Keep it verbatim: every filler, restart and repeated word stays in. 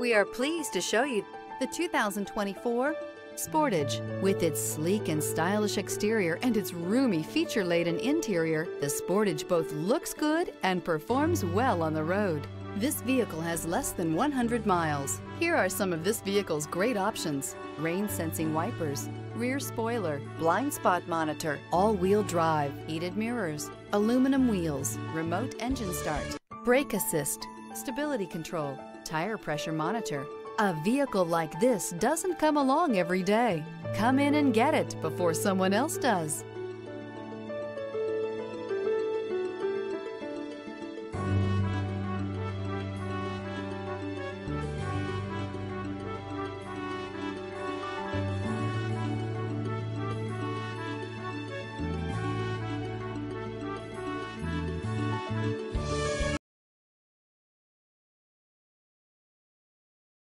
We are pleased to show you the two thousand twenty-four Sportage. With its sleek and stylish exterior and its roomy feature-laden interior, the Sportage both looks good and performs well on the road. This vehicle has less than one hundred miles. Here are some of this vehicle's great options: rain-sensing wipers, rear spoiler, blind spot monitor, all-wheel drive, heated mirrors, aluminum wheels, remote engine start, brake assist, stability control, tire pressure monitor. A vehicle like this doesn't come along every day. Come in and get it before someone else does.